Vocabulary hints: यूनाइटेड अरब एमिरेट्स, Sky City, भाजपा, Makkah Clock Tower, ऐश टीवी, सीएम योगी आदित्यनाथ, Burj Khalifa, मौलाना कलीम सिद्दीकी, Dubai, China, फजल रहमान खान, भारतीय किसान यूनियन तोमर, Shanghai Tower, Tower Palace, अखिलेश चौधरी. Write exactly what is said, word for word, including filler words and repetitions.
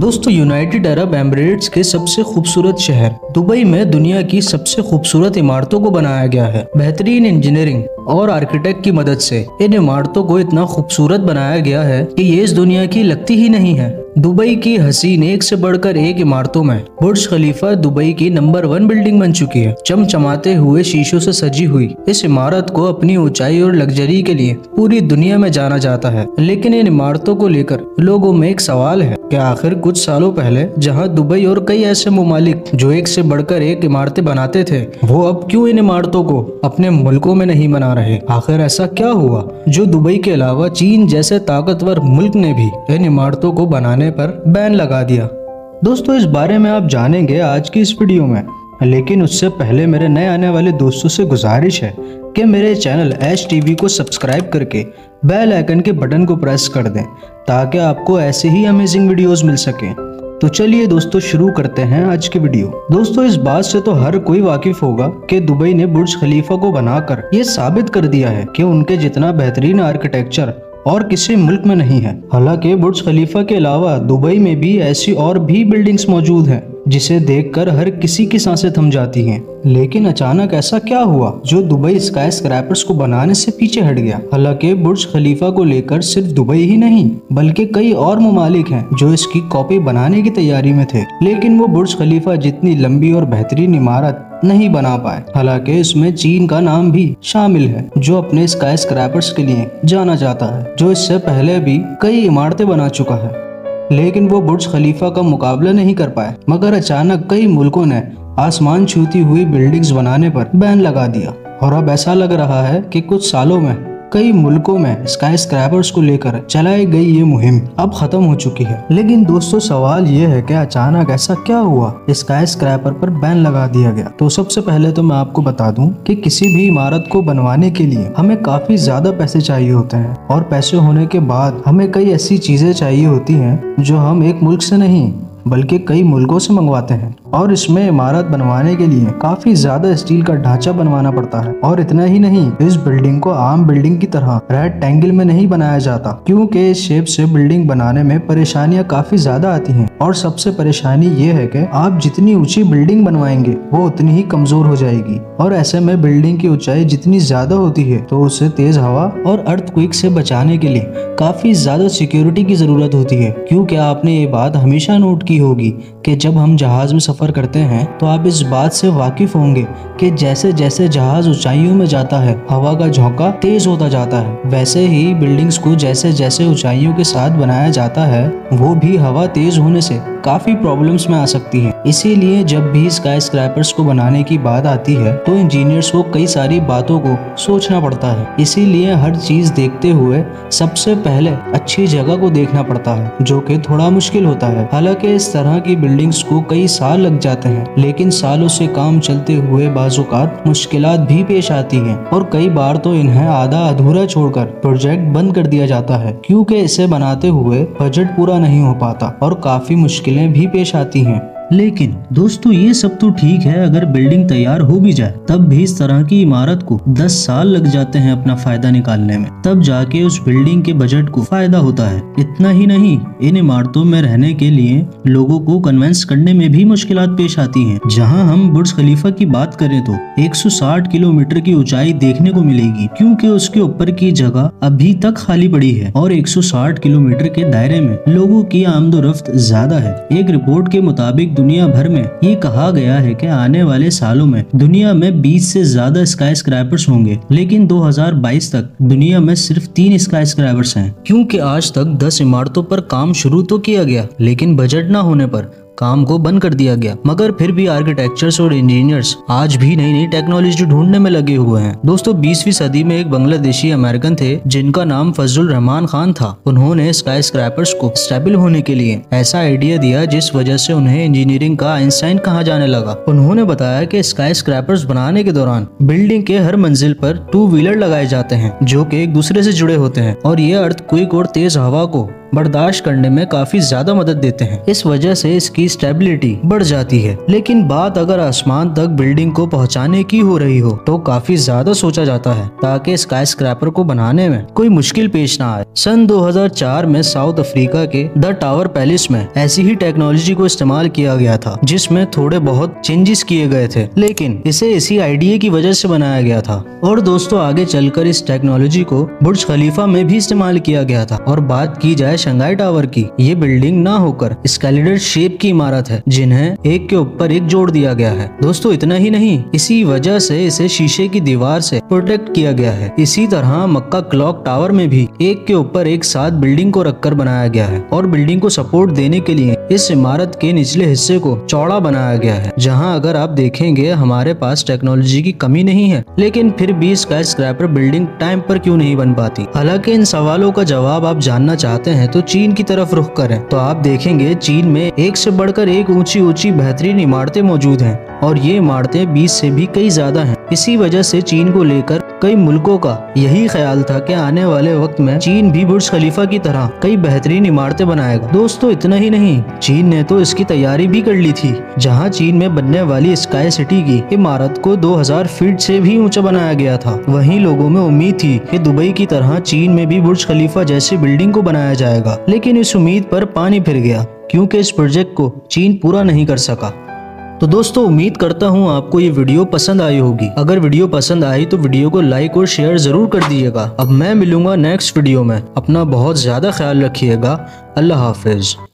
दोस्तों यूनाइटेड अरब एमिरेट्स के सबसे खूबसूरत शहर दुबई में दुनिया की सबसे खूबसूरत इमारतों को बनाया गया है। बेहतरीन इंजीनियरिंग और आर्किटेक्ट की मदद से इन इमारतों को इतना खूबसूरत बनाया गया है कि ये इस दुनिया की लगती ही नहीं है। दुबई की हसीन एक से बढ़कर एक इमारतों में बुर्ज खलीफा दुबई की नंबर वन बिल्डिंग बन चुकी है। चमचमाते हुए शीशों से सजी हुई इस इमारत को अपनी ऊंचाई और लग्जरी के लिए पूरी दुनिया में जाना जाता है, लेकिन इन इमारतों को लेकर लोगों में एक सवाल है कि आखिर कुछ सालों पहले जहां दुबई और कई ऐसे मुमालिक जो एक से बढ़कर एक इमारतें बनाते थे, वो अब क्यों इन इमारतों को अपने मुल्कों में नहीं बना रहे। आखिर ऐसा क्या हुआ जो दुबई के अलावा चीन जैसे ताकतवर मुल्क ने भी इन इमारतों को बनाने पर बैन लगा दिया। दोस्तों इस बारे में आप जानेंगे आज की इस वीडियो में, लेकिन उससे पहले मेरे नए आने वाले दोस्तों से गुजारिश है कि मेरे चैनल ऐश टीवी को सब्सक्राइब करके बेल आइकन के बटन को प्रेस कर दें ताकि आपको ऐसे ही अमेजिंग वीडियोस मिल सकें। तो चलिए दोस्तों शुरू करते हैं आज की वीडियो। दोस्तों इस बात से तो हर कोई वाकिफ होगा कि दुबई ने बुर्ज खलीफा को बनाकर ये साबित कर दिया है कि उनके जितना बेहतरीन आर्किटेक्चर और किसी मुल्क में नहीं है। हालांकि बुर्ज खलीफा के अलावा दुबई में भी ऐसी और भी बिल्डिंग्स मौजूद हैं जिसे देखकर हर किसी की सांसें थम जाती हैं। लेकिन अचानक ऐसा क्या हुआ जो दुबई स्काई स्क्रैपर्स को बनाने से पीछे हट गया। हालांकि बुर्ज खलीफा को लेकर सिर्फ दुबई ही नहीं बल्कि कई और मुमालिक हैं जो इसकी कॉपी बनाने की तैयारी में थे, लेकिन वो बुर्ज खलीफा जितनी लंबी और बेहतरीन इमारत नहीं बना पाए। हालांकि इसमें चीन का नाम भी शामिल है जो अपने स्काई स्क्रैपर्स के लिए जाना जाता है, जो इससे पहले भी कई इमारतें बना चुका है, लेकिन वो बुर्ज खलीफा का मुकाबला नहीं कर पाए। मगर अचानक कई मुल्कों ने आसमान छूती हुई बिल्डिंग्स बनाने पर बैन लगा दिया और अब ऐसा लग रहा है कि कुछ सालों में कई मुल्कों में स्काई स्क्रैपर्स को लेकर चलाई गई ये मुहिम अब खत्म हो चुकी है। लेकिन दोस्तों सवाल ये है कि अचानक ऐसा क्या हुआ स्काई स्क्रैपर पर बैन लगा दिया गया। तो सबसे पहले तो मैं आपको बता दूं कि किसी भी इमारत को बनवाने के लिए हमें काफी ज्यादा पैसे चाहिए होते हैं और पैसे होने के बाद हमें कई ऐसी चीजें चाहिए होती हैं जो हम एक मुल्क से नहीं बल्कि कई मुल्कों से मंगवाते हैं। और इसमें इमारत बनवाने के लिए काफी ज्यादा स्टील का ढांचा बनवाना पड़ता है। और इतना ही नहीं, इस बिल्डिंग को आम बिल्डिंग की तरह रेक्टेंगल में नहीं बनाया जाता क्योंकि इस शेप से बिल्डिंग बनाने में परेशानियां काफी ज्यादा आती हैं। और सबसे परेशानी ये है कि आप जितनी ऊंची बिल्डिंग बनवाएंगे वो उतनी ही कमजोर हो जाएगी और ऐसे में बिल्डिंग की ऊंचाई जितनी ज्यादा होती है तो उसे तेज हवा और अर्थक्वेक से बचाने के लिए काफी ज्यादा सिक्योरिटी की जरूरत होती है। क्योंकि आपने ये बात हमेशा नोट की होगी कि जब हम जहाज में सफर करते हैं तो आप इस बात से वाकिफ होंगे कि जैसे जैसे जहाज ऊंचाइयों में जाता है हवा का झोंका तेज होता जाता है, वैसे ही बिल्डिंग्स को जैसे जैसे ऊंचाइयों के साथ बनाया जाता है वो भी हवा तेज होने से काफी प्रॉब्लम्स में आ सकती है। इसीलिए जब भी स्काई स्क्रैपर्स को बनाने की बात आती है तो इंजीनियर्स को कई सारी बातों को सोचना पड़ता है। इसीलिए हर चीज देखते हुए सबसे पहले अच्छी जगह को देखना पड़ता है जो कि थोड़ा मुश्किल होता है। हालांकि इस तरह की बिल्डिंग्स को कई साल लग जाते हैं, लेकिन सालों से काम चलते हुए बाजुकात मुश्किलात भी पेश आती हैं और कई बार तो इन्हें आधा अधूरा छोड़कर प्रोजेक्ट बंद कर दिया जाता है क्योंकि इसे बनाते हुए बजट पूरा नहीं हो पाता और काफी मुश्किलें भी पेश आती हैं। लेकिन दोस्तों ये सब तो ठीक है, अगर बिल्डिंग तैयार हो भी जाए तब भी इस तरह की इमारत को दस साल लग जाते हैं अपना फायदा निकालने में, तब जाके उस बिल्डिंग के बजट को फायदा होता है। इतना ही नहीं, इन इमारतों में रहने के लिए लोगों को कन्वेंस करने में भी मुश्किलात पेश आती हैं। जहां हम बुर्ज खलीफा की बात करें तो एक सौ साठ किलोमीटर की ऊंचाई देखने को मिलेगी क्योंकि उसके ऊपर की जगह अभी तक खाली पड़ी है और एक सौ साठ किलोमीटर के दायरे में लोगों की आमदोरफ्त ज्यादा है। एक रिपोर्ट के मुताबिक दुनिया भर में ये कहा गया है कि आने वाले सालों में दुनिया में बीस से ज्यादा स्काई स्क्रैपर्स होंगे, लेकिन दो हज़ार बाईस तक दुनिया में सिर्फ तीन स्काई स्क्रैपर्स हैं। क्योंकि आज तक दस इमारतों पर काम शुरू तो किया गया लेकिन बजट ना होने पर काम को बंद कर दिया गया। मगर फिर भी आर्किटेक्चर्स और इंजीनियर्स आज भी नई नई टेक्नोलॉजी ढूंढने में लगे हुए हैं। दोस्तों बीसवीं सदी में एक बांग्लादेशी अमेरिकन थे जिनका नाम फजल रहमान खान था। उन्होंने स्काई स्क्रैपर्स को स्टेबल होने के लिए ऐसा आइडिया दिया जिस वजह से उन्हें इंजीनियरिंग का आइंस्टाइन कहा जाने लगा। उन्होंने बताया कि स्काई स्क्रैपर्स बनाने के दौरान बिल्डिंग के हर मंजिल पर टू व्हीलर लगाए जाते हैं जो कि एक दूसरे से जुड़े होते हैं और ये अर्थक्वेक और तेज हवा को बर्दाश्त करने में काफी ज्यादा मदद देते हैं। इस वजह से इसकी स्टेबिलिटी बढ़ जाती है। लेकिन बात अगर आसमान तक बिल्डिंग को पहुंचाने की हो रही हो तो काफी ज्यादा सोचा जाता है ताकि स्काई स्क्रैपर को बनाने में कोई मुश्किल पेश ना आए। सन दो हज़ार चार में साउथ अफ्रीका के द टावर पैलेस में ऐसी ही टेक्नोलॉजी को इस्तेमाल किया गया था जिसमें थोड़े बहुत चेंजेस किए गए थे, लेकिन इसे इसी आइडिया की वजह से बनाया गया था। और दोस्तों आगे चलकर इस टेक्नोलॉजी को बुर्ज खलीफा में भी इस्तेमाल किया गया था। और बात की जाए शंघाई टावर की, ये बिल्डिंग ना होकर स्केलेटर शेप की इमारत है जिन्हें एक के ऊपर एक जोड़ दिया गया है। दोस्तों इतना ही नहीं, इसी वजह से इसे शीशे की दीवार से प्रोटेक्ट किया गया है। इसी तरह मक्का क्लॉक टावर में भी एक के ऊपर एक साथ बिल्डिंग को रखकर बनाया गया है और बिल्डिंग को सपोर्ट देने के लिए इस इमारत के निचले हिस्से को चौड़ा बनाया गया है। जहां अगर आप देखेंगे हमारे पास टेक्नोलॉजी की कमी नहीं है, लेकिन फिर भी स्काई स्क्रैपर बिल्डिंग टाइम पर क्यों नहीं बन पाती। हालांकि इन सवालों का जवाब आप जानना चाहते हैं तो चीन की तरफ रुख करें तो आप देखेंगे चीन में एक से बढ़कर एक ऊंची ऊंची बेहतरीन इमारतें मौजूद हैं और ये इमारतें बीस से भी कई ज्यादा हैं। इसी वजह से चीन को लेकर कई मुल्कों का यही ख्याल था कि आने वाले वक्त में चीन भी बुर्ज खलीफा की तरह कई बेहतरीन इमारतें बनाएगा। दोस्तों इतना ही नहीं, चीन ने तो इसकी तैयारी भी कर ली थी, जहां चीन में बनने वाली स्काई सिटी की इमारत को दो हज़ार फीट से भी ऊंचा बनाया गया था। वहीं लोगों में उम्मीद थी कि दुबई की तरह चीन में भी बुर्ज खलीफा जैसी बिल्डिंग को बनाया जाएगा, लेकिन इस उम्मीद पर पानी फिर गया क्योंकि इस प्रोजेक्ट को चीन पूरा नहीं कर सका। तो दोस्तों उम्मीद करता हूँ आपको ये वीडियो पसंद आई होगी। अगर वीडियो पसंद आई तो वीडियो को लाइक और शेयर जरूर कर दीजिएगा। अब मैं मिलूंगा नेक्स्ट वीडियो में। अपना बहुत ज़्यादा ख्याल रखिएगा। अल्लाह हाफिज।